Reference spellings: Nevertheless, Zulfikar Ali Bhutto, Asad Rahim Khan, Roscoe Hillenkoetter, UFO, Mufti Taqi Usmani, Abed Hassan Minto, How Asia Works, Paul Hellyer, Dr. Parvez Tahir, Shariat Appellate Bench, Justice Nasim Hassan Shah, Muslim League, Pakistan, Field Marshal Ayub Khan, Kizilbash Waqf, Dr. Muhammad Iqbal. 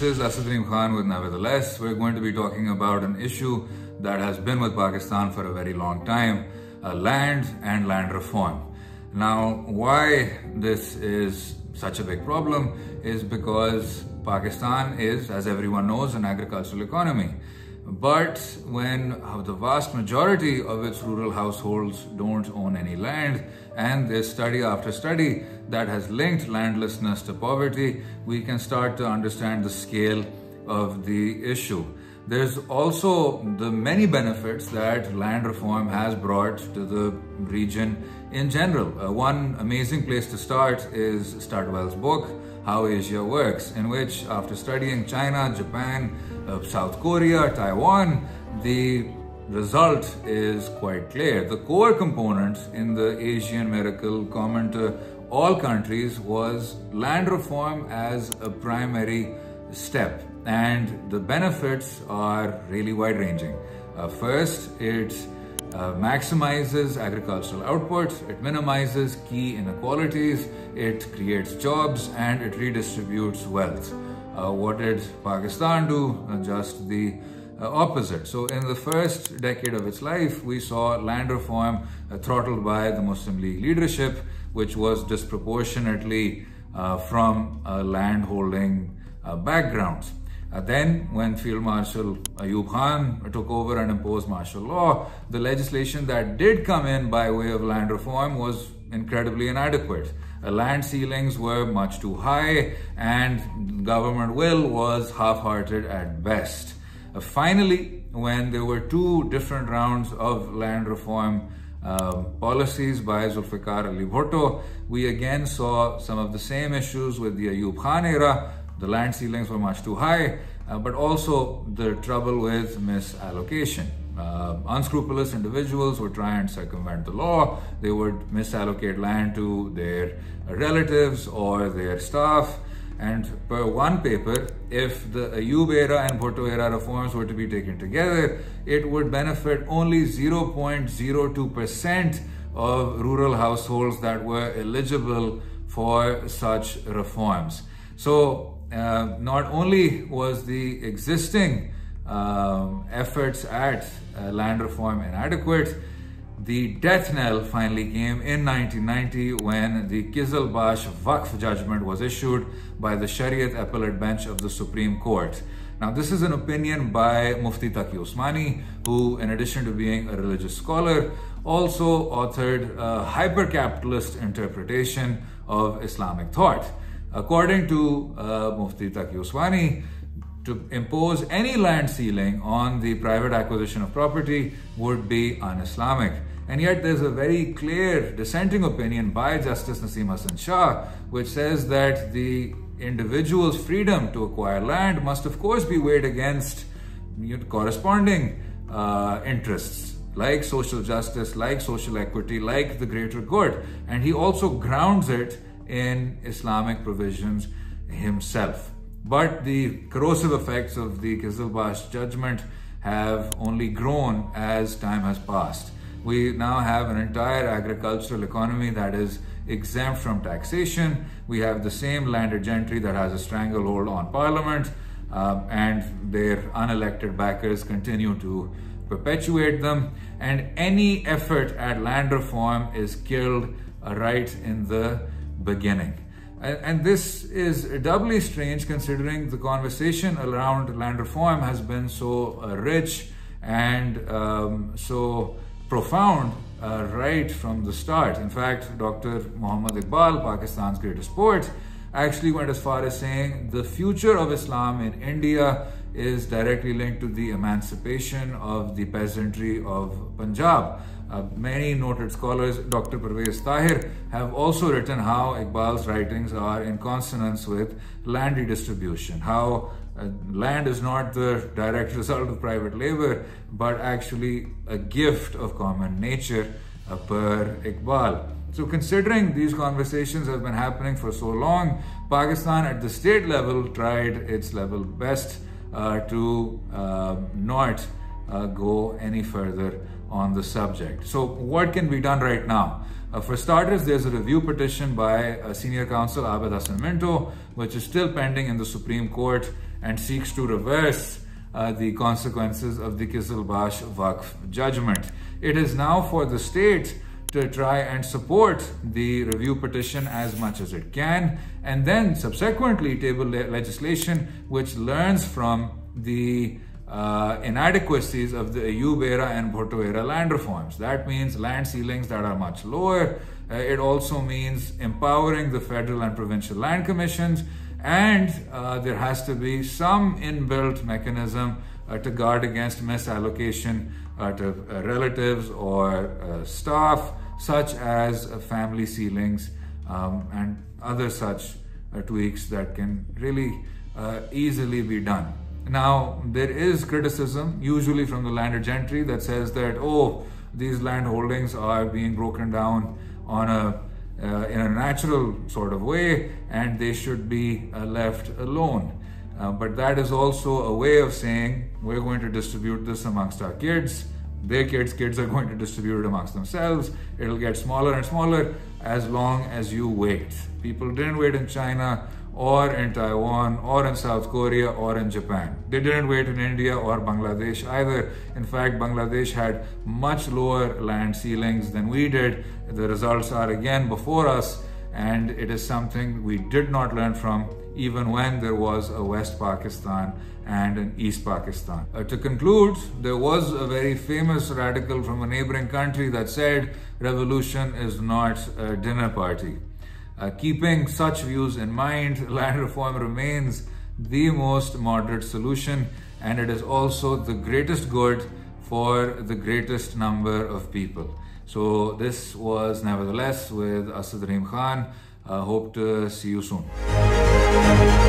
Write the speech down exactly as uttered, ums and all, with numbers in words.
This is Asad Rahim Khan with Nevertheless. We're going to be talking about an issue that has been with Pakistan for a very long time, uh, land and land reform. Now, why this is such a big problem is because Pakistan is, as everyone knows, an agricultural economy. But when the vast majority of its rural households don't own any land, and there's study after study that has linked landlessness to poverty, we can start to understand the scale of the issue. There's also the many benefits that land reform has brought to the region in general. Uh, one amazing place to start is Studwell's book, How Asia Works, in which, after studying China, Japan, uh, South Korea, Taiwan, the result is quite clear. The core component in the Asian miracle common to all countries was land reform as a primary step. And the benefits are really wide-ranging. Uh, first, it uh, maximizes agricultural output, it minimizes key inequalities, it creates jobs, and it redistributes wealth. Uh, what did Pakistan do? Uh, just the uh, opposite. So in the first decade of its life, we saw land reform uh, throttled by the Muslim League leadership, which was disproportionately uh, from a landholding uh, background. Uh, then, when Field Marshal Ayub Khan took over and imposed martial law, the legislation that did come in by way of land reform was incredibly inadequate. Uh, land ceilings were much too high, and government will was half-hearted at best. Uh, finally, when there were two different rounds of land reform uh, policies by Zulfikar Ali Bhutto, we again saw some of the same issues with the Ayub Khan era. The land ceilings were much too high, uh, but also the trouble with misallocation. Uh, unscrupulous individuals would try and circumvent the law. They would misallocate land to their relatives or their staff. And per one paper, if the Ayub era and Bhutto era reforms were to be taken together, it would benefit only zero point zero two percent of rural households that were eligible for such reforms. So, Uh, not only was the existing um, efforts at uh, land reform inadequate, the death knell finally came in nineteen ninety when the Kizilbash Waqf judgment was issued by the Shariat Appellate Bench of the Supreme Court. Now, this is an opinion by Mufti Taqi Usmani, who, in addition to being a religious scholar, also authored a hyper-capitalist interpretation of Islamic thought. According to uh, Mufti Taqi Usmani, to impose any land ceiling on the private acquisition of property would be un-Islamic. And yet there's a very clear dissenting opinion by Justice Nasim Hassan Shah, which says that the individual's freedom to acquire land must of course be weighed against corresponding uh, interests, like social justice, like social equity, like the greater good. And he also grounds it in Islamic provisions himself. But the corrosive effects of the Kizilbash judgment have only grown as time has passed. We now have an entire agricultural economy that is exempt from taxation. We have the same landed gentry that has a stranglehold on parliament, um, and their unelected backers continue to perpetuate them. And any effort at land reform is killed right in the beginning. And this is doubly strange considering the conversation around land reform has been so rich and um, so profound uh, right from the start. In fact, Doctor Muhammad Iqbal, Pakistan's greatest poet, actually went as far as saying the future of Islam in India is directly linked to the emancipation of the peasantry of Punjab. Uh, many noted scholars, Doctor Parvez Tahir, have also written how Iqbal's writings are in consonance with land redistribution, how uh, land is not the direct result of private labor, but actually a gift of common nature uh, per Iqbal. So considering these conversations have been happening for so long, Pakistan at the state level tried its level best uh, to uh, not uh, go any further on the subject. So what can be done right now? Uh, for starters, there's a review petition by uh, senior counsel Abed Hassan Minto, which is still pending in the Supreme Court and seeks to reverse uh, the consequences of the Kizilbash Waqf judgment. It is now for the state to try and support the review petition as much as it can, and then subsequently table le legislation which learns from the Uh, inadequacies of the Ayub era and Bhutto era land reforms. That means land ceilings that are much lower. Uh, it also means empowering the federal and provincial land commissions, and uh, there has to be some inbuilt mechanism uh, to guard against misallocation uh, to uh, relatives or uh, staff, such as uh, family ceilings um, and other such uh, tweaks that can really uh, easily be done. Now, there is criticism, usually from the landed gentry, that says that, oh, these land holdings are being broken down on a, uh, in a natural sort of way, and they should be uh, left alone. Uh, but that is also a way of saying, we're going to distribute this amongst our kids. Their kids' kids are going to distribute it amongst themselves. It'll get smaller and smaller as long as you wait. People didn't wait in China, or in Taiwan, or in South Korea, or in Japan. They didn't wait in India or Bangladesh either. In fact, Bangladesh had much lower land ceilings than we did. The results are again before us, and it is something we did not learn from, even when there was a West Pakistan and an East Pakistan. Uh, to conclude, there was a very famous radical from a neighboring country that said, revolution is not a dinner party. Uh, keeping such views in mind, land reform remains the most moderate solution, and it is also the greatest good for the greatest number of people. So this was Nevertheless with Asad Rahim Khan. I uh, hope to see you soon.